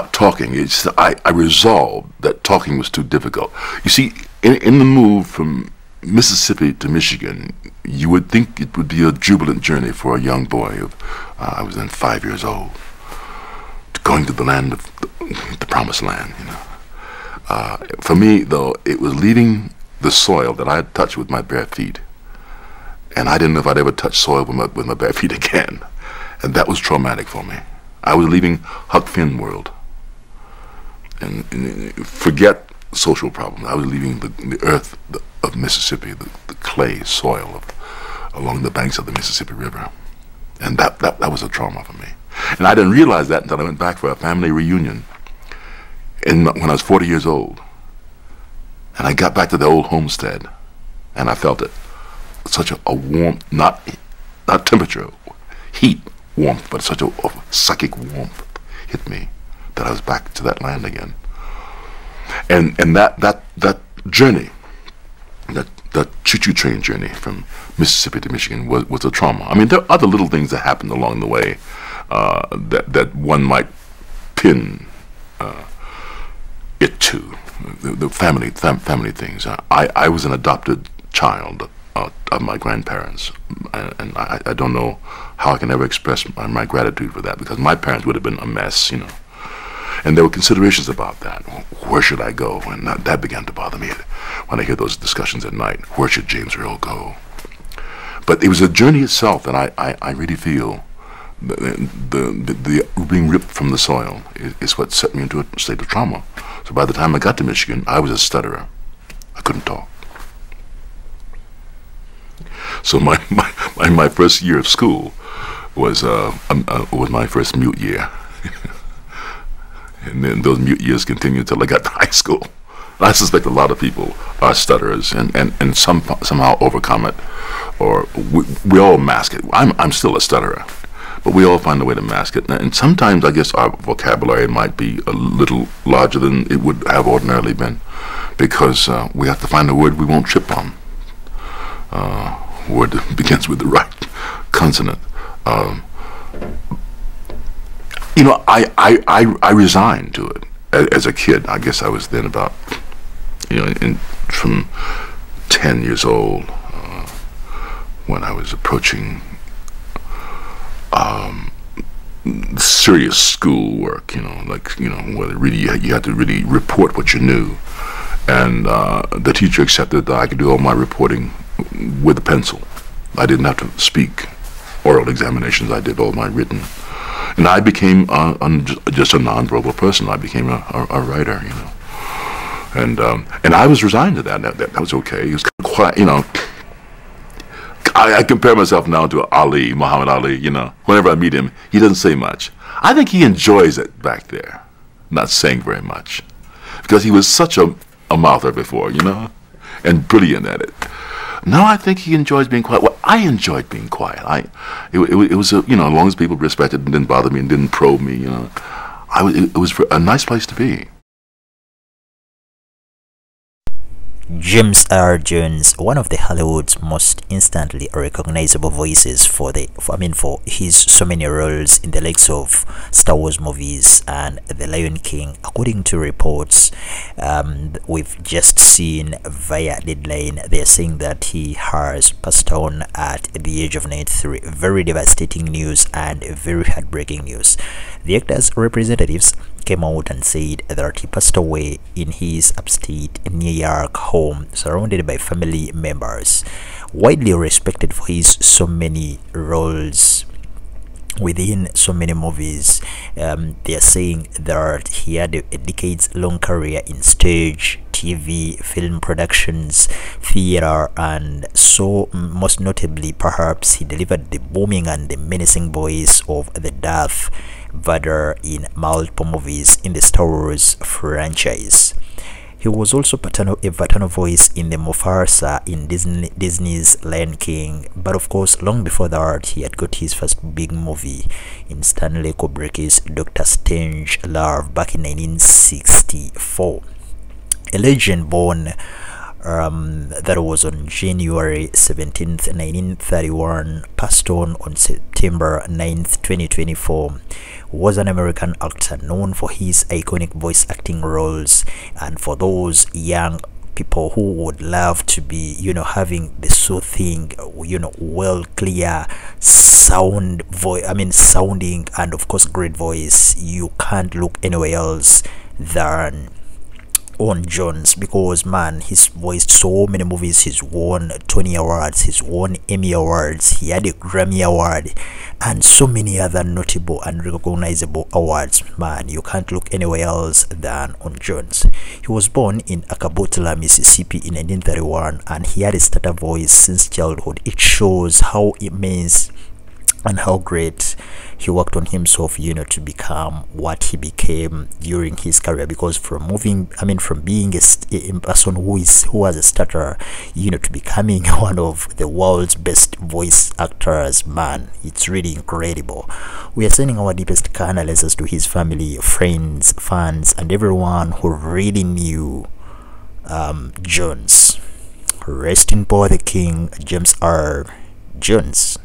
stop talking. It's, I resolved that talking was too difficult. You see, in the move from Mississippi to Michigan, you would think it would be a jubilant journey for a young boy of, I was then 5 years old, going to the land of the promised land, you know. For me, though, it was leaving the soil that I had touched with my bare feet. And I didn't know if I'd ever touch soil with my bare feet again. And that was traumatic for me. I was leaving Huck Finn world. And forget social problems. I was leaving the earth of Mississippi, the clay soil along the banks of the Mississippi River. And that was a trauma for me. And I didn't realize that until I went back for a family reunion when I was 40 years old. And I got back to the old homestead, and I felt it. Such a warm, not temperature, heat, warmth, but such a psychic warmth hit me that I was back to that land again. And that journey, that choo-choo train journey from Mississippi to Michigan was a trauma. I mean, there are other little things that happened along the way that one might pin it to, the family things. I was an adopted child of my grandparents, and I don't know how I can ever express my gratitude for that, because my parents would have been a mess, you know. And there were considerations about that. Where should I go? And that began to bother me when I hear those discussions at night. Where should James Earl go? But it was a journey itself, and I really feel the being ripped from the soil is what set me into a state of trauma. So by the time I got to Michigan, I was a stutterer. I couldn't talk. So my first year of school was my first mute year. And then those mute years continued until I got to high school. And I suspect a lot of people are stutterers and somehow overcome it, or we all mask it. I'm still a stutterer, but we all find a way to mask it. And sometimes I guess our vocabulary might be a little larger than it would have ordinarily been, because we have to find a word we won't trip on. Word that begins with the right consonant. You know, I resigned to it as a kid. I guess I was then about, you know, from 10 years old when I was approaching serious schoolwork, you know, like, you know, where really you had to really report what you knew. And the teacher accepted that I could do all my reporting with a pencil. I didn't have to speak oral examinations. I did all my written. And I became just a nonverbal person. I became a writer, you know. And I was resigned to that. That was okay. It was quite, you know. I compare myself now to Ali, Muhammad Ali, you know. Whenever I meet him, he doesn't say much. I think he enjoys it back there, not saying very much, because he was such a mouther before, you know, and brilliant at it. Now I think he enjoys being quiet. Well, I enjoyed being quiet. It was a, you know, as long as people respected and didn't bother me and didn't probe me, you know, it was a nice place to be. James Earl Jones, one of the Hollywood's most instantly recognizable voices for his so many roles in the likes of Star Wars movies and The Lion King, according to reports we've just seen via Deadline. They're saying that he has passed on at the age of 93. Very devastating news and very heartbreaking news. The actor's representatives came out and said that he passed away in his upstate New York home, surrounded by family members. Widely respected for his so many roles within so many movies, they are saying that he had a decades-long career in stage, TV, film productions, theater, and so most notably, perhaps, he delivered the booming and the menacing voice of the Darth Vader in multiple movies in the Star Wars franchise. He was also a paternal voice in the Mufasa in Disney's Lion King, but of course, long before that, he had got his first big movie in Stanley Kubrick's Dr. Strangelove back in 1964. A legend born that was on January 17th, 1931, passed on September 9th, 2024, was an American actor known for his iconic voice acting roles. And for those young people who would love to be, having the soothing, well clear sound voice, sounding, and of course great voice, you can't look anywhere else than on Jones, because man, he's voiced so many movies. He's won Tony awards, he's won Emmy awards, he had a Grammy award, and so many other notable and recognizable awards. Man, you can't look anywhere else than on Jones. He was born in Arkabutla, Mississippi in 1931, and he had a starter voice since childhood. It shows how immense and how great he worked on himself, to become what he became during his career. Because from being a person who has a stutter, to becoming one of the world's best voice actors, man, it's really incredible. We are sending our deepest condolences to his family, friends, fans, and everyone who really knew Jones. Rest in power, the King James Earl Jones.